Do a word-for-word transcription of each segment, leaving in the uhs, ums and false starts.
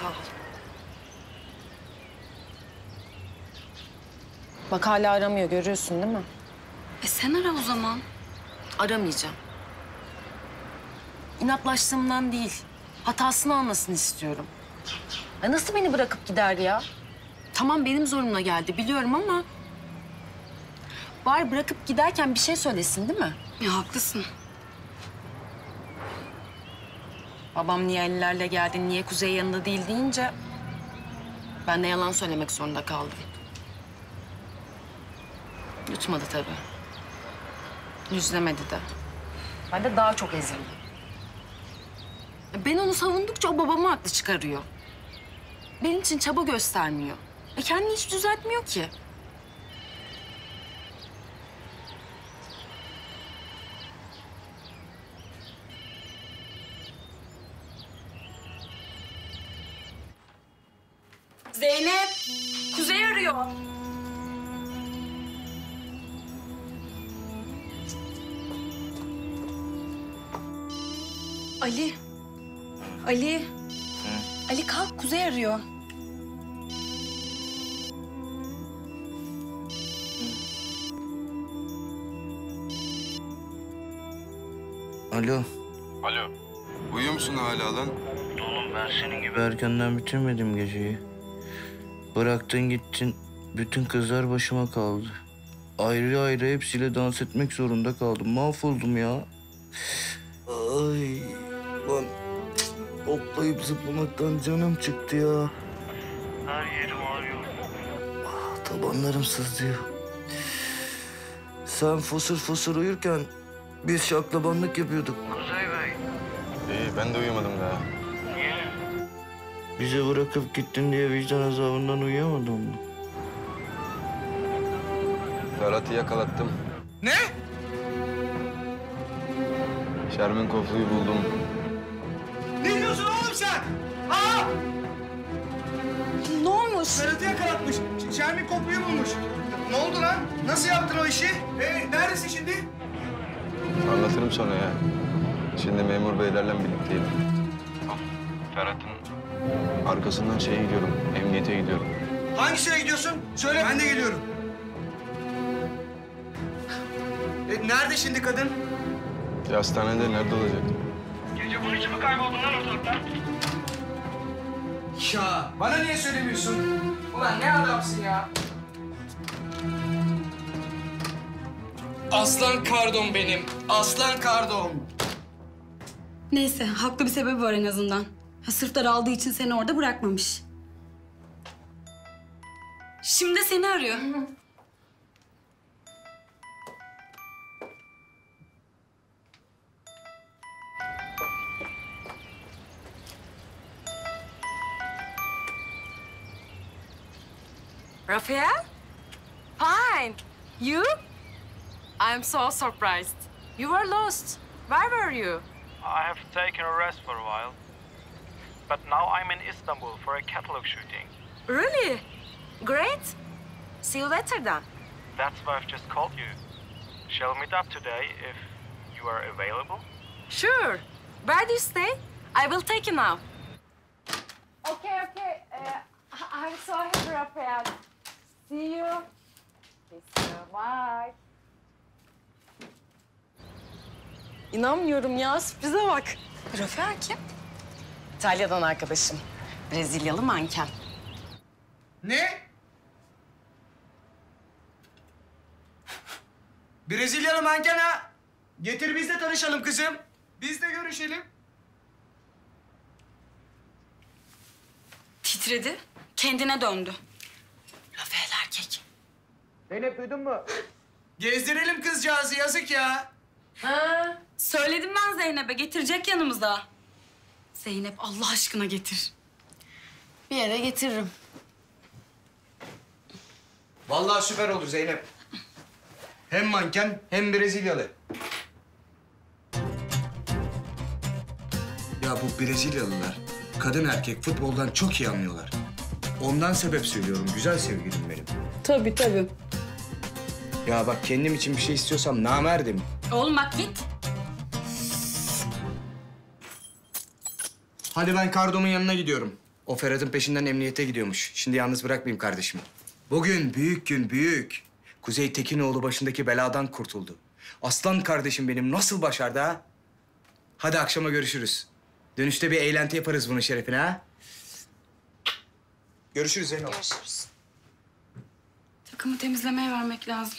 Sağ ol. Bak hala aramıyor, görüyorsun değil mi? E sen ara o zaman. Aramayacağım. İnatlaştığımdan değil, hatasını anlasın istiyorum. Ya nasıl beni bırakıp gider ya? Tamam benim zorumla geldi biliyorum ama... ...bari bırakıp giderken bir şey söylesin değil mi? Ya haklısın. Babam niye Ali'lerle geldin, niye Kuzey yanında değil deyince... ...ben de yalan söylemek zorunda kaldım. Yutmadı tabii. Yüzlemedi de. Ben de daha çok ezildim. Ben onu savundukça o babamı haklı çıkarıyor. Benim için çaba göstermiyor. E kendini hiç düzeltmiyor ki. Zeynep, Kuzey arıyor. Ali. Ali. Hı? Ali kalk, Kuzey arıyor. Alo. Alo. Uyuyor musun hala lan? Oğlum ben senin gibi erkenden bitirmedim geceyi. Bıraktın gittin, bütün kızlar başıma kaldı. Ayrı ayrı hepsiyle dans etmek zorunda kaldım. Mahvoldum ya. Ay, lan hoplayıp zıplamaktan canım çıktı ya. Her yerim ağrıyor. Ah, tabanlarım sızlıyor. Sen fosur fosur uyurken biz şaklabanlık yapıyorduk. Kuzey Bey. İyi, ben de uyumadım daha. Niye? Bize bırakıp gittin diye vicdan azabından uyuyamadım mı? Ferhat'ı yakalattım. Ne? Şermin Koflu'yu buldum. Ne diyorsun oğlum sen? Aa! Ne olmuş? Ferhat'ı yakalatmış. Şermin Koflu'yu bulmuş. Ne oldu lan? Nasıl yaptın o işi? Ee, neredesin şimdi? Anlatırım sana ya. Şimdi memur beylerle birlikteyim. Tamam. Ferhat'ın arkasından şeye gidiyorum, emniyete gidiyorum. Hangisine gidiyorsun? Söyle. Ben de geliyorum. E, nerede şimdi kadın? Ya hastanede, nerede olacak? Gece on iki mi kayboldun lan ortalıktan? Ya bana niye söylemiyorsun? Ulan ne adamsın ya? Aslan Kardum benim, aslan Kardum. Neyse, haklı bir sebebi var en azından. Ha, sırf daraldığı için seni orada bırakmamış. Şimdi seni arıyor. Hı. Rafael? Fine. You? I'm so surprised. You were lost. Where were you? I have taken a rest for a while. But now I'm in Istanbul for a catalog shooting. Really? Great. See you later then. That's why I've just called you. Shall we meet up today if you are available? Sure. Where do you stay? I will take you now. Okay, okay. Uh, I'm so happy, Rafael. See you. See you. Bye. İnanmıyorum ya, sürprize bak. Rafael kim? İtalya'dan arkadaşım. Brezilyalı manken. Ne? Brezilyalı manken ha? Getir biz de tanışalım kızım. Biz de görüşelim. Titredi, kendine döndü. Rafael erkek. Zeynep duydun mu? Gezdirelim kızcağızı, yazık ya. Ha, söyledim ben Zeynep'e, getirecek yanımıza. Zeynep, Allah aşkına getir. Bir yere getiririm. Vallahi süper olur Zeynep. Hem manken hem Brezilyalı. Ya bu Brezilyalılar kadın erkek futboldan çok iyi anlıyorlar. Ondan sebep söylüyorum güzel sevgilim benim. Tabii tabii. Ya bak kendim için bir şey istiyorsam namerdim. Oğlum bak git. Hadi ben Kardum'un yanına gidiyorum. O Ferhat'ın peşinden emniyete gidiyormuş. Şimdi yalnız bırakmayayım kardeşim. Bugün büyük gün, büyük. Kuzey Tekinoğlu başındaki beladan kurtuldu. Aslan kardeşim benim nasıl başardı ha? Hadi akşama görüşürüz. Dönüşte bir eğlenti yaparız bunun şerefine ha? Görüşürüz Zeynep. Görüşürüz. Takımı temizlemeye vermek lazım.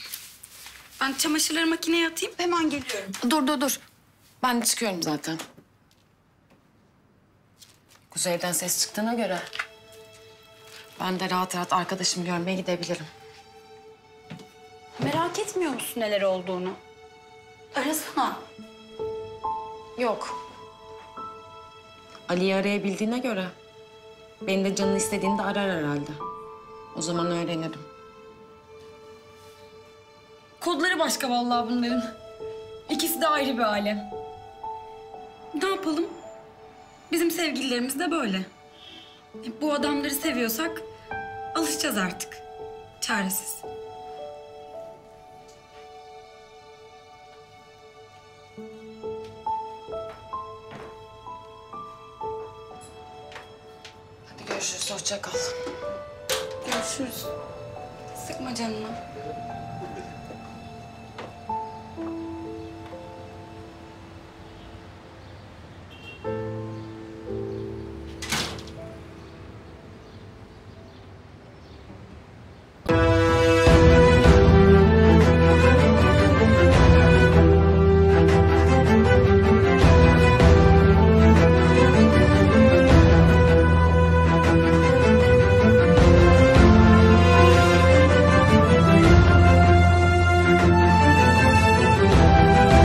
Ben çamaşırları makineye atayım, hemen geliyorum. Dur, dur, dur. Ben de çıkıyorum zaten. Kuzey'den ses çıktığına göre... ben de rahat rahat arkadaşımı görmeye gidebilirim. Merak etmiyor musun neler olduğunu? Arasana. Yok. Ali'yi arayabildiğine göre... benim de canını istediğinde arar herhalde. O zaman öğrenirim. Kodları başka vallahi bunların. İkisi de ayrı bir alem. Ne yapalım? Bizim sevgililerimiz de böyle. Bu adamları seviyorsak alışacağız artık. Çaresiz. Hadi görüşürüz, hoşça kal. Görüşürüz. Sıkma canını.